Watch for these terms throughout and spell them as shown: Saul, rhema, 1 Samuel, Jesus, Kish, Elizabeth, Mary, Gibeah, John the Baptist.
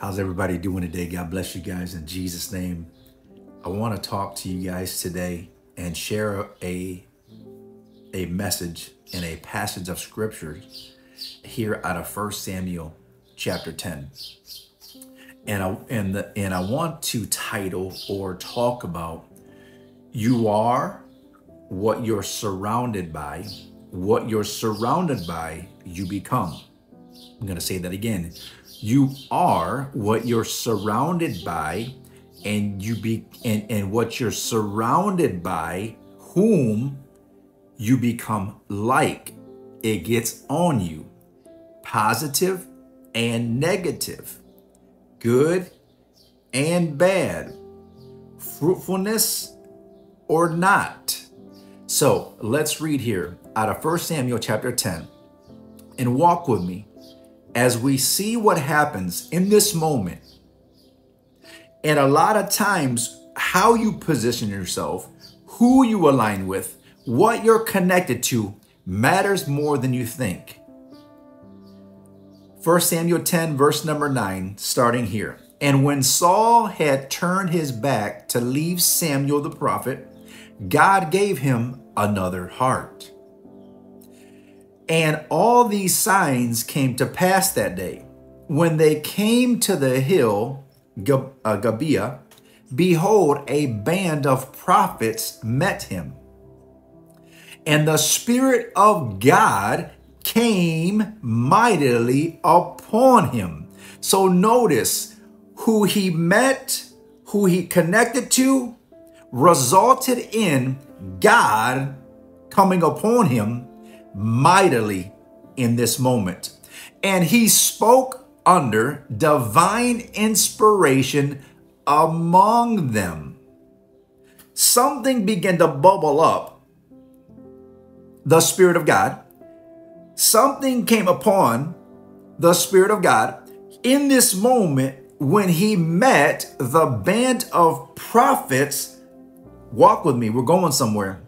How's everybody doing today? God bless you guys in Jesus' name. I want to talk to you guys today and share a message and a passage of scripture here out of 1 Samuel chapter 10. And I want to title or talk about you are what you're surrounded by. What you're surrounded by, you become. I'm going to say that again. You are what you're surrounded by, and what you're surrounded by, whom you become like. It gets on you, positive and negative, good and bad, fruitfulness or not. So let's read here out of 1 Samuel chapter 10 and walk with me as we see what happens in this moment. And a lot of times, how you position yourself, who you align with, what you're connected to matters more than you think. 1 Samuel 10, verse number 9, starting here. And when Saul had turned his back to leave Samuel the prophet, God gave him another heart. And all these signs came to pass that day. When they came to the hill Gibeah, behold, a band of prophets met him. And the Spirit of God came mightily upon him. So notice who he met, who he connected to, resulted in God coming upon him mightily in this moment. And he spoke under divine inspiration among them. Something began to bubble up. The Spirit of God. Something came upon the Spirit of God in this moment when he met the band of prophets. Walk with me. We're going somewhere.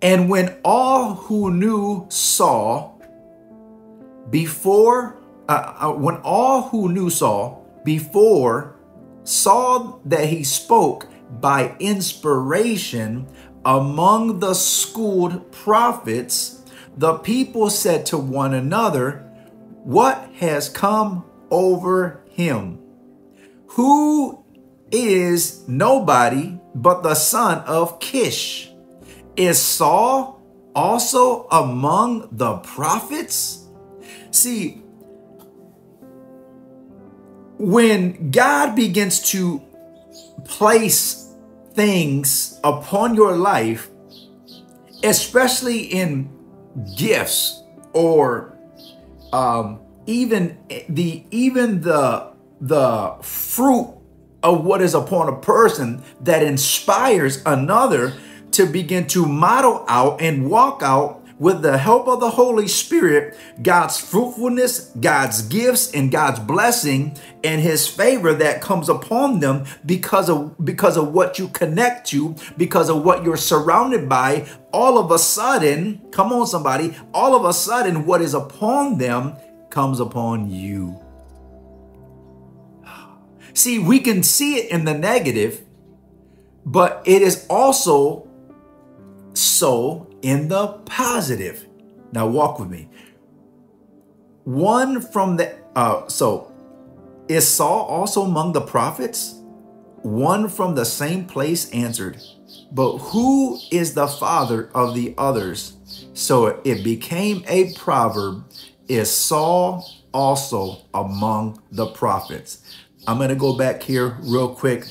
And when all who knew Saul before saw that he spoke by inspiration among the schooled prophets, the people said to one another, what has come over him? Who is nobody but the son of Kish? Is Saul also among the prophets? See, when God begins to place things upon your life, especially in gifts or even the fruit of what is upon a person that inspires another to begin to model out and walk out with the help of the Holy Spirit, God's fruitfulness, God's gifts, and God's blessing and his favor that comes upon them because of what you connect to, because of what you're surrounded by. All of a sudden, come on somebody, all of a sudden what is upon them comes upon you. See, we can see it in the negative, but it is also so in the positive. Now walk with me. So is Saul also among the prophets? One from the same place answered, but who is the father of the others? So it became a proverb, is Saul also among the prophets? I'm going to go back here real quick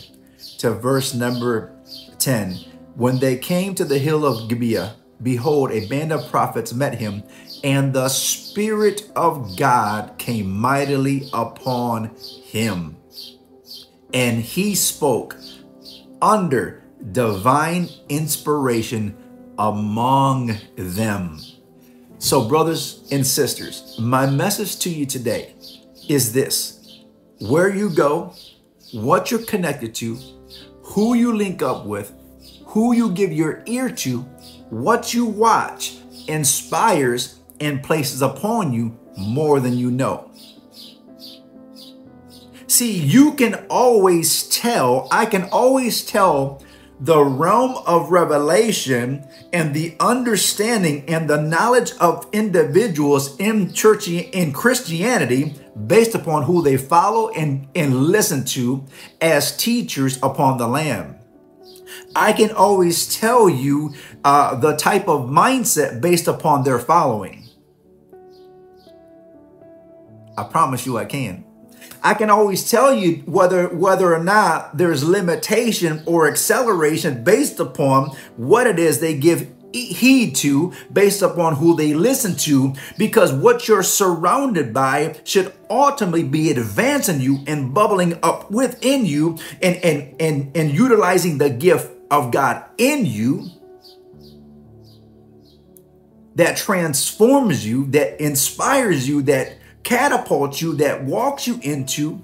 to verse number 10. When they came to the hill of Gibeah, behold, a band of prophets met him, and the Spirit of God came mightily upon him. And he spoke under divine inspiration among them. So, brothers and sisters, my message to you today is this: where you go, what you're connected to, who you link up with, who you give your ear to, what you watch inspires and places upon you more than you know. see, you can always tell, I can always tell the realm of revelation and the understanding and the knowledge of individuals in church, in Christianity, based upon who they follow and listen to as teachers upon the Lamb. I can always tell you the type of mindset based upon their following. I promise you I can. I can always tell you whether or not there's limitation or acceleration based upon what it is they give heed to, based upon who they listen to, because what you're surrounded by should ultimately be advancing you and bubbling up within you and utilizing the gift of God in you that transforms you, that inspires you, that catapults you, that walks you into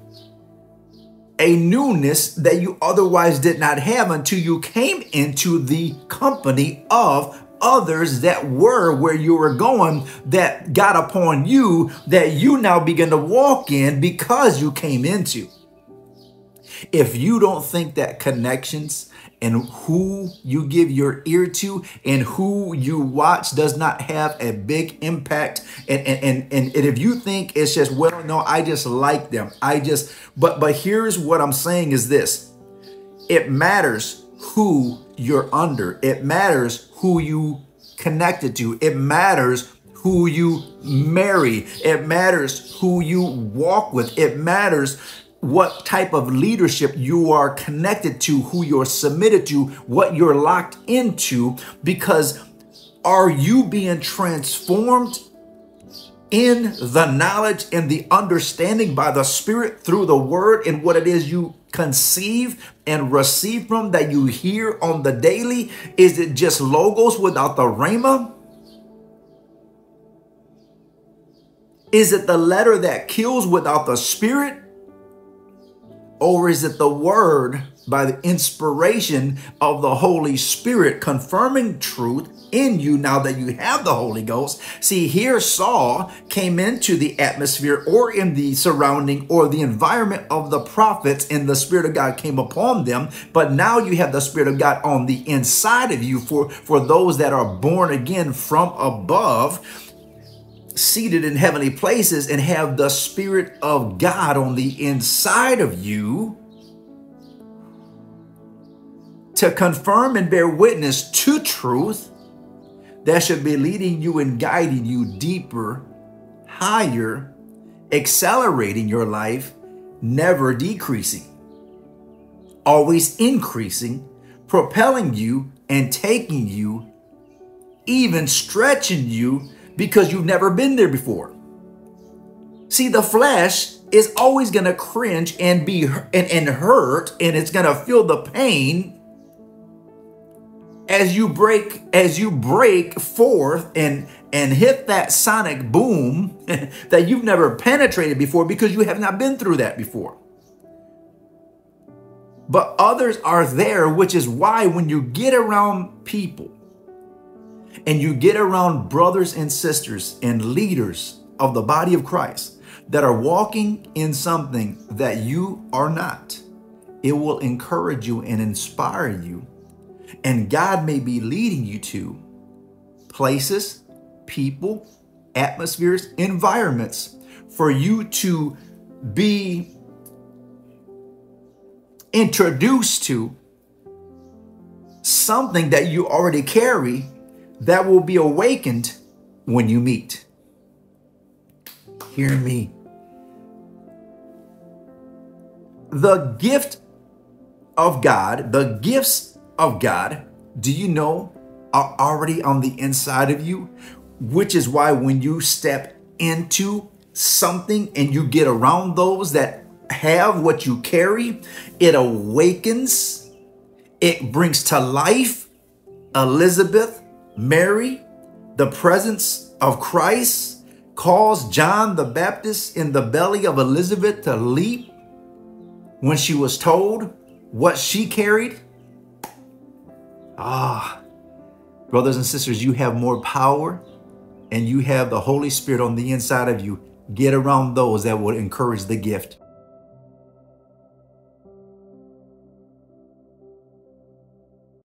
a newness that you otherwise did not have until you came into the company of others that were where you were going, that got upon you, that you now begin to walk in because you came into. If you don't think that connections and who you give your ear to and who you watch does not have a big impact, and if you think it's just, well, no, I just like them, I just, but here's what I'm saying is this: it matters who you're under, it matters who you connected to, it matters who you marry, it matters who you walk with, it matters what type of leadership you are connected to, who you're submitted to, what you're locked into, because are you being transformed in the knowledge and the understanding by the Spirit through the Word and what it is you conceive and receive from that you hear on the daily? Is it just logos without the rhema? Is it the letter that kills without the Spirit? Or is it the Word by the inspiration of the Holy Spirit confirming truth in you now that you have the Holy Ghost? See, here Saul came into the atmosphere or in the surrounding or the environment of the prophets, and the Spirit of God came upon them. But now you have the Spirit of God on the inside of you for those that are born again from above, seated in heavenly places, and have the Spirit of God on the inside of you to confirm and bear witness to truth that should be leading you and guiding you deeper, higher, accelerating your life, never decreasing, always increasing, propelling you and taking you, even stretching you, because you've never been there before. See, the flesh is always going to cringe and be and hurt, and it's going to feel the pain as you break forth and hit that sonic boom that you've never penetrated before, because you have not been through that before. But others are there, which is why when you get around people and you get around brothers and sisters and leaders of the body of Christ that are walking in something that you are not, it will encourage you and inspire you. And God may be leading you to places, people, atmospheres, environments for you to be introduced to something that you already carry that will be awakened when you meet. Hear me. The gift of God, the gifts of God, do you know, are already on the inside of you, which is why when you step into something and you get around those that have what you carry, it awakens, it brings to life Elizabeth, Mary, the presence of Christ, caused John the Baptist in the belly of Elizabeth to leap when she was told what she carried. Ah, brothers and sisters, you have more power and you have the Holy Spirit on the inside of you. Get around those that will encourage the gift.